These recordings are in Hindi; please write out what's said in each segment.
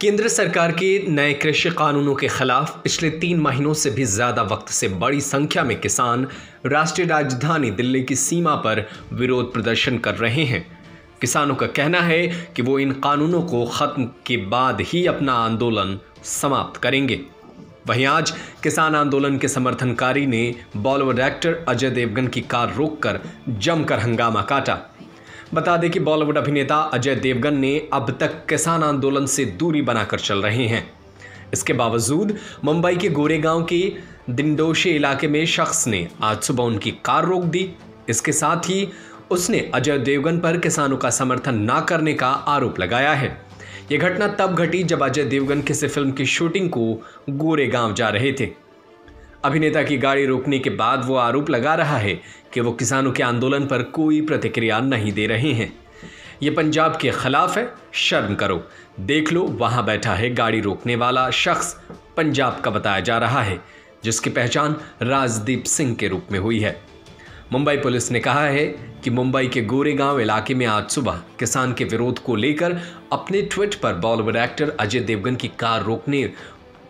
केंद्र सरकार के नए कृषि कानूनों के खिलाफ पिछले 3 महीनों से भी ज़्यादा वक्त से बड़ी संख्या में किसान राष्ट्रीय राजधानी दिल्ली की सीमा पर विरोध प्रदर्शन कर रहे हैं। किसानों का कहना है कि वो इन कानूनों को ख़त्म के बाद ही अपना आंदोलन समाप्त करेंगे। वहीं आज किसान आंदोलन के समर्थनकारी ने बॉलीवुड एक्टर अजय देवगन की कार रोककर जमकर हंगामा काटा। बता दें कि बॉलीवुड अभिनेता अजय देवगन ने अब तक किसान आंदोलन से दूरी बनाकर चल रहे हैं। इसके बावजूद मुंबई के गोरेगांव के दिंडोशे इलाके में शख्स ने आज सुबह उनकी कार रोक दी। इसके साथ ही उसने अजय देवगन पर किसानों का समर्थन ना करने का आरोप लगाया है। ये घटना तब घटी जब अजय देवगन किसी फिल्म की शूटिंग को गोरेगांव जा रहे थे। अभिनेता की गाड़ी रोकने के बाद वो आरोप लगा रहा है कि वो किसानों के आंदोलन पर कोई प्रतिक्रिया नहीं दे रहे हैं। ये पंजाब के खिलाफ है, शर्म करो। देख लो, वहाँ बैठा है गाड़ी रोकने वाला शख्स, पंजाब का बताया जा रहा है, जिसकी पहचान राजदीप सिंह के रूप में हुई है। मुंबई पुलिस ने कहा है कि मुंबई के गोरेगांव इलाके में आज सुबह किसान के विरोध को लेकर अपने ट्वीट पर बॉलीवुड एक्टर अजय देवगन की कार रोकने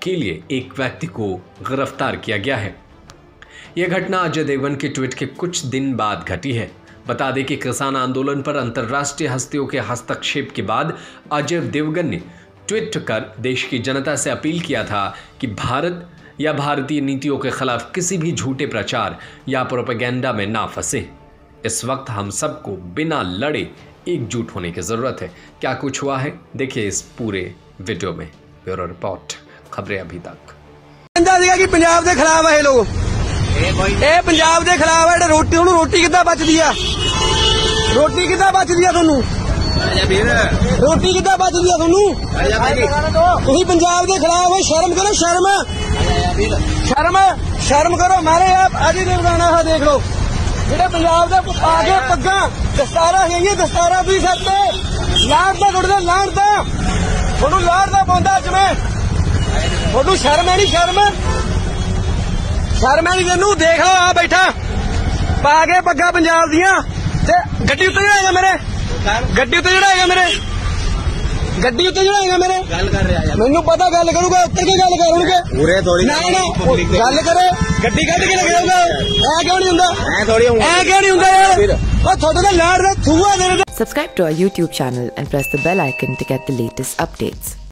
के लिए एक व्यक्ति को गिरफ्तार किया गया है। यह घटना अजय देवगन के ट्वीट के कुछ दिन बाद घटी है। बता दें कि किसान आंदोलन पर अंतर्राष्ट्रीय हस्तियों के हस्तक्षेप के बाद अजय देवगन ने ट्वीट कर देश की जनता से अपील किया था कि भारत या भारतीय नीतियों के खिलाफ किसी भी झूठे प्रचार या प्रोपेगेंडा में ना फंसे। इस वक्त हम सबको बिना लड़े एकजुट होने की जरूरत है। क्या कुछ हुआ है, देखिए इस पूरे वीडियो में। ब्यूरो रिपोर्ट, खबरें अभी तक। कि पंजाब के खिलाफ है, ये लोग पंजाब के खिलाफ है। रोटी कितना बचती है, रोटी कितना बचती है, रोटी कितना बचती है थोनू। पंजाब के खिलाफ है, शर्म करो, शर्म शर्म शर्म करो। मारे आप अजय देवगन है, देख लो जेडे पंजाब के आगे पग्गा दस्तारा है, दस्तारा भी सकते लाड़ता गुड़ता लाड़ता थोनू लाड़ता पाता। अज में थोनू शर्म है नी, शर्म शर्म है नी तेनू। देख लो आ बैठा पा के पग्गा पंजाब दिया, गड्डी उत्ते चढ़ाएगा मेरे, गड्डी उत्ते चढ़ाएगा मेरे, गड्डी उत्ते चढ़ाएगा मेरे। मैनू पता गल करूगा, उत्तर के गल करूंगे ना ना गल करे, गड्डी कट के लगाऊंगा। ऐ क्यों नहीं हुंदा, ऐ क्यों नहीं हुंदा यार, ओ थोड़े ते लाड़ दा थूआ दे। Subscribe to our YouTube channel and press the bell icon to get the latest updates.